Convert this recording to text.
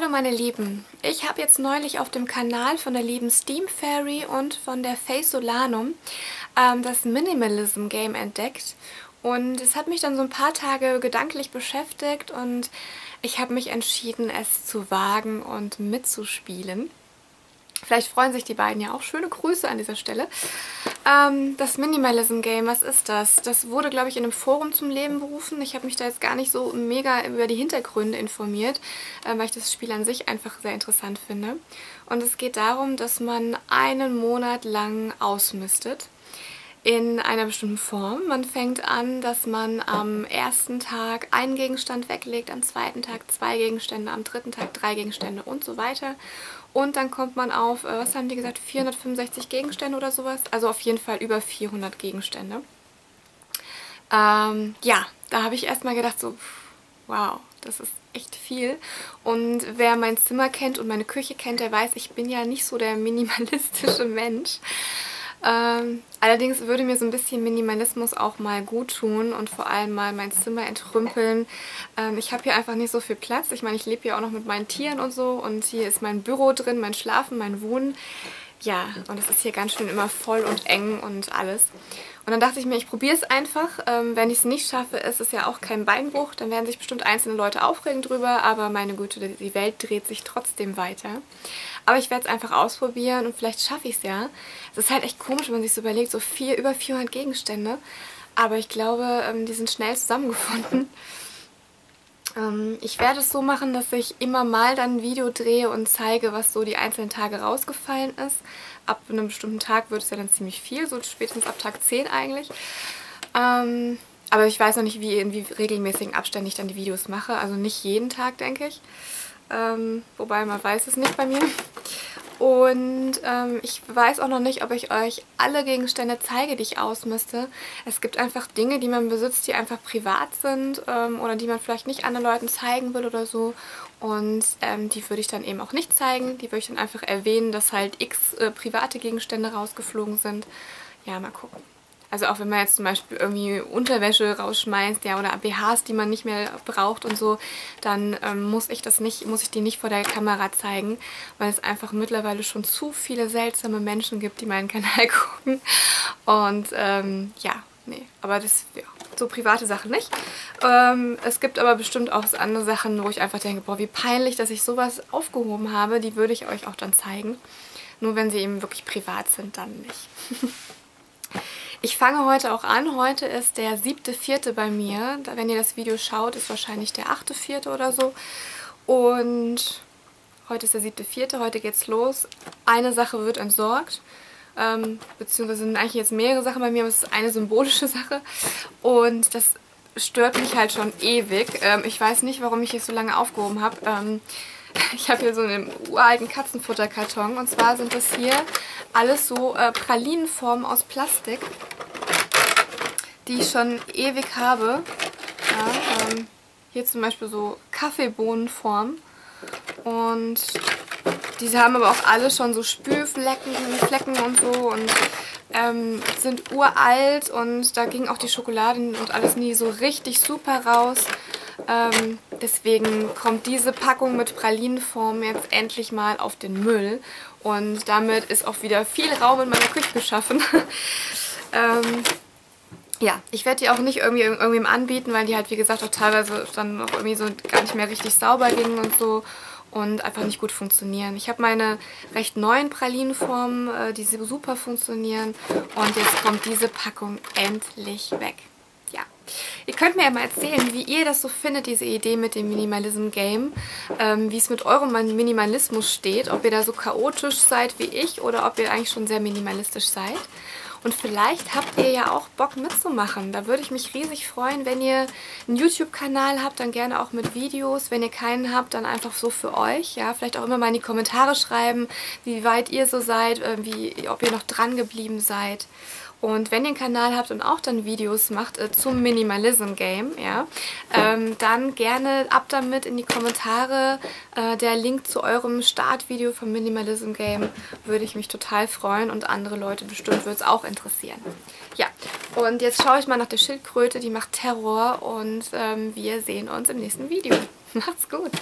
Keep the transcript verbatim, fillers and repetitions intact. Hallo meine Lieben, ich habe jetzt neulich auf dem Kanal von der lieben Steam Fairy und von der Fey Solanum ähm, das Minimalism Game entdeckt und es hat mich dann so ein paar Tage gedanklich beschäftigt und ich habe mich entschieden, es zu wagen und mitzuspielen. Vielleicht freuen sich die beiden ja auch. Schöne Grüße an dieser Stelle. Ähm, das Minimalism Game, was ist das? Das wurde, glaube ich, in einem Forum zum Leben berufen. Ich habe mich da jetzt gar nicht so mega über die Hintergründe informiert, äh, weil ich das Spiel an sich einfach sehr interessant finde. Und es geht darum, dass man einen Monat lang ausmistet in einer bestimmten Form. Man fängt an, dass man am ersten Tag einen Gegenstand weglegt, am zweiten Tag zwei Gegenstände, am dritten Tag drei Gegenstände und so weiter. Und dann kommt man auf, was haben die gesagt, vierhundertfünfundsechzig Gegenstände oder sowas. Also auf jeden Fall über vierhundert Gegenstände. Ähm, ja, da habe ich erstmal gedacht so, wow, das ist echt viel. Und wer mein Zimmer kennt und meine Küche kennt, der weiß, ich bin ja nicht so der minimalistische Mensch. Ähm, allerdings würde mir so ein bisschen Minimalismus auch mal gut tun und vor allem mal mein Zimmer entrümpeln. Ähm, ich habe hier einfach nicht so viel Platz. Ich meine, ich lebe hier auch noch mit meinen Tieren und so und hier ist mein Büro drin, mein Schlafen, mein Wohnen. Ja, und es ist hier ganz schön immer voll und eng und alles. Und dann dachte ich mir, ich probiere es einfach. Ähm, wenn ich es nicht schaffe, ist es ja auch kein Beinbruch. Dann werden sich bestimmt einzelne Leute aufregen drüber, aber meine Güte, die Welt dreht sich trotzdem weiter. Aber ich werde es einfach ausprobieren und vielleicht schaffe ich es ja. Es ist halt echt komisch, wenn man sich so überlegt, so viel, über vierhundert Gegenstände. Aber ich glaube, ähm, die sind schnell zusammengefunden. Ich werde es so machen, dass ich immer mal dann ein Video drehe und zeige, was so die einzelnen Tage rausgefallen ist. Ab einem bestimmten Tag wird es ja dann ziemlich viel, so spätestens ab Tag zehn eigentlich. Ähm, aber ich weiß noch nicht, wie in wie regelmäßigen Abständen ich dann die Videos mache. Also nicht jeden Tag, denke ich. Ähm, wobei man weiß es nicht bei mir. Und ähm, ich weiß auch noch nicht, ob ich euch alle Gegenstände zeige, die ich ausmiste. Es gibt einfach Dinge, die man besitzt, die einfach privat sind ähm, oder die man vielleicht nicht anderen Leuten zeigen will oder so. Und ähm, die würde ich dann eben auch nicht zeigen. Die würde ich dann einfach erwähnen, dass halt x äh, private Gegenstände rausgeflogen sind. Ja, mal gucken. Also auch wenn man jetzt zum Beispiel irgendwie Unterwäsche rausschmeißt, ja, oder B Hs, die man nicht mehr braucht und so, dann ähm, muss ich das nicht, muss ich die nicht vor der Kamera zeigen, weil es einfach mittlerweile schon zu viele seltsame Menschen gibt, die meinen Kanal gucken. Und ähm, ja, nee, aber das, ja, so private Sachen nicht. Ähm, es gibt aber bestimmt auch andere Sachen, wo ich einfach denke, boah, wie peinlich, dass ich sowas aufgehoben habe, die würde ich euch auch dann zeigen. Nur wenn sie eben wirklich privat sind, dann nicht. Ich fange heute auch an. Heute ist der siebte Vierte bei mir. Wenn ihr das Video schaut, ist wahrscheinlich der achte Vierte oder so. Und heute ist der siebte Vierte Heute geht's los. Eine Sache wird entsorgt. Ähm, beziehungsweise sind eigentlich jetzt mehrere Sachen bei mir, aber es ist eine symbolische Sache. Und das stört mich halt schon ewig. Ähm, ich weiß nicht, warum ich es so lange aufgehoben habe. Ähm, Ich habe hier so einen uralten Katzenfutterkarton und zwar sind das hier alles so äh, Pralinenformen aus Plastik, die ich schon ewig habe. Ja, ähm, hier zum Beispiel so Kaffeebohnenformen und diese haben aber auch alle schon so Spülflecken Flecken und so und ähm, sind uralt und da ging auch die Schokoladen und alles nie so richtig super raus. Ähm, deswegen kommt diese Packung mit Pralinenform jetzt endlich mal auf den Müll und damit ist auch wieder viel Raum in meiner Küche geschaffen. ähm, ja, ich werde die auch nicht irgendwie irgendwem anbieten, weil die halt wie gesagt auch teilweise dann auch irgendwie so gar nicht mehr richtig sauber gingen und so und einfach nicht gut funktionieren. Ich habe meine recht neuen Pralinenformen, äh, die super funktionieren und jetzt kommt diese Packung endlich weg. Ja, ihr könnt mir ja mal erzählen, wie ihr das so findet, diese Idee mit dem Minimalism Game, ähm, wie es mit eurem Minimalismus steht, ob ihr da so chaotisch seid wie ich oder ob ihr eigentlich schon sehr minimalistisch seid. Und vielleicht habt ihr ja auch Bock mitzumachen. Da würde ich mich riesig freuen, wenn ihr einen YouTube-Kanal habt, dann gerne auch mit Videos. Wenn ihr keinen habt, dann einfach so für euch. Ja, vielleicht auch immer mal in die Kommentare schreiben, wie weit ihr so seid, wie, ob ihr noch dran geblieben seid. Und wenn ihr einen Kanal habt und auch dann Videos macht äh, zum Minimalism Game, ja, ähm, dann gerne ab damit in die Kommentare. Äh, der Link zu eurem Startvideo vom Minimalism Game würde ich mich total freuen und andere Leute bestimmt würde es auch interessieren. Ja, und jetzt schaue ich mal nach der Schildkröte, die macht Terror und ähm, wir sehen uns im nächsten Video. Macht's gut!